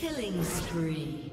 Killing spree.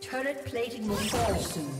Turret plating will fall soon.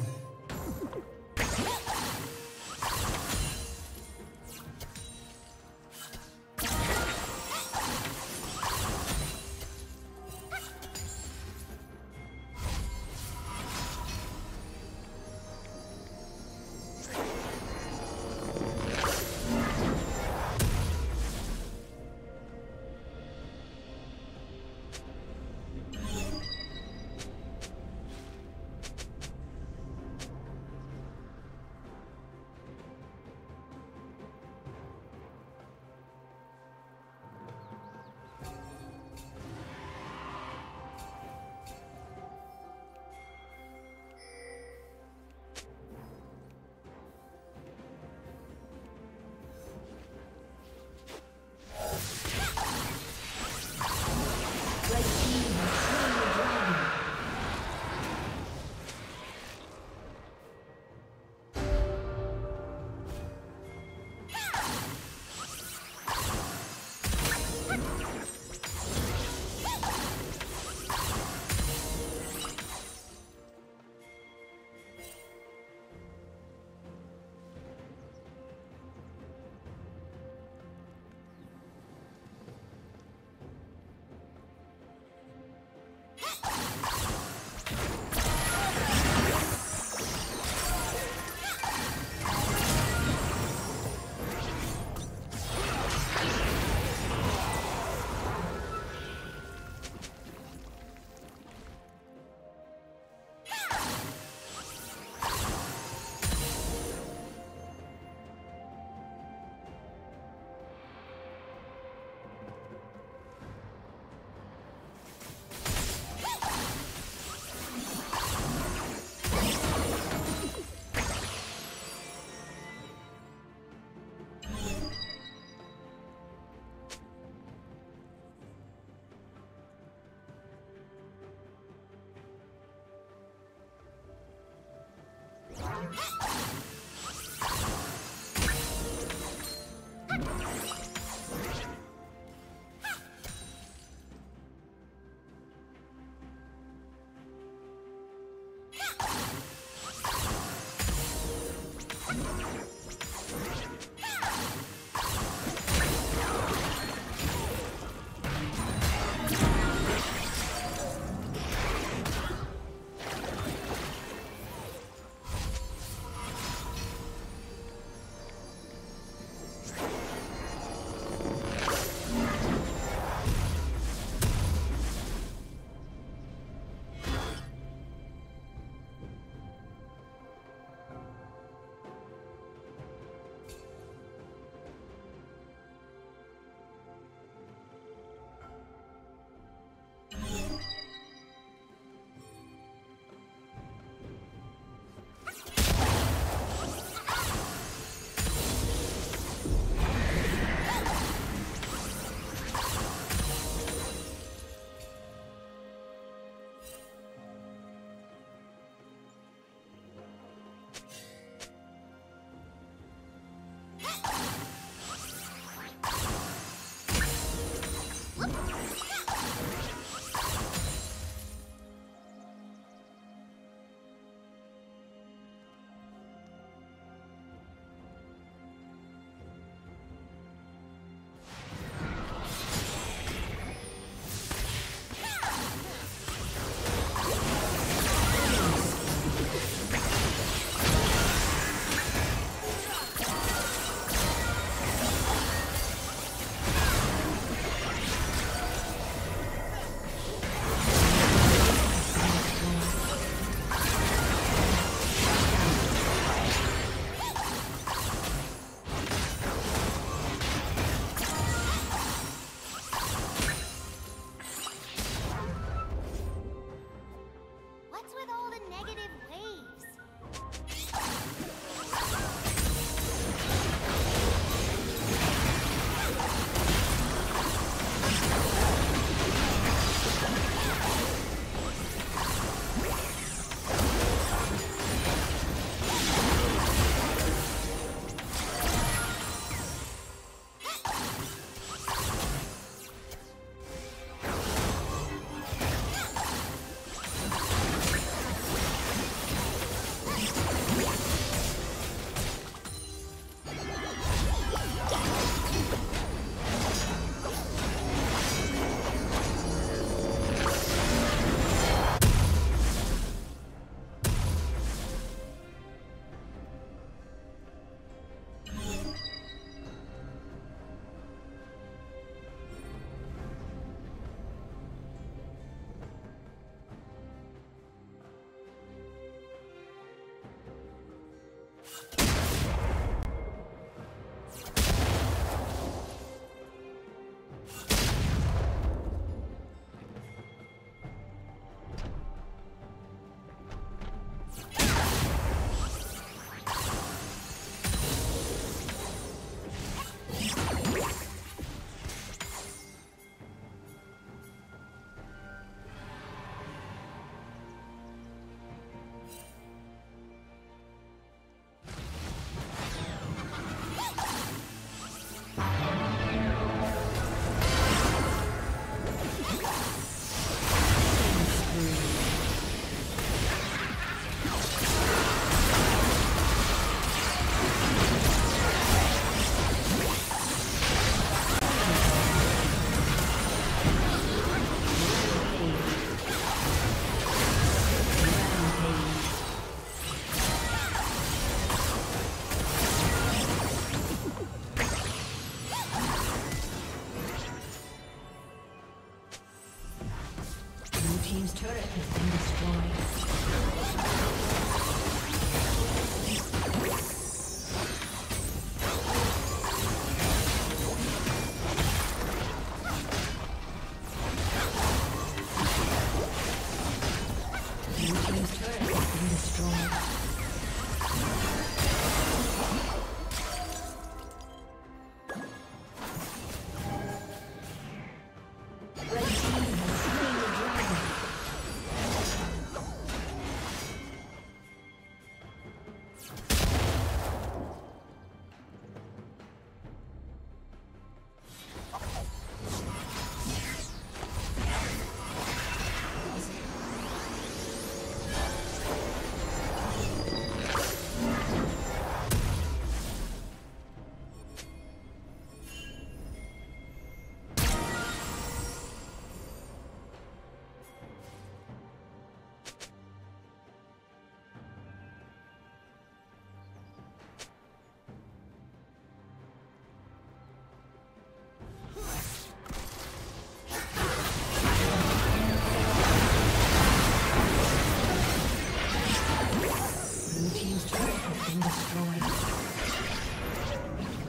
turret has been destroyed.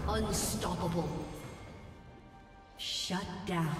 Unstoppable. Shut down.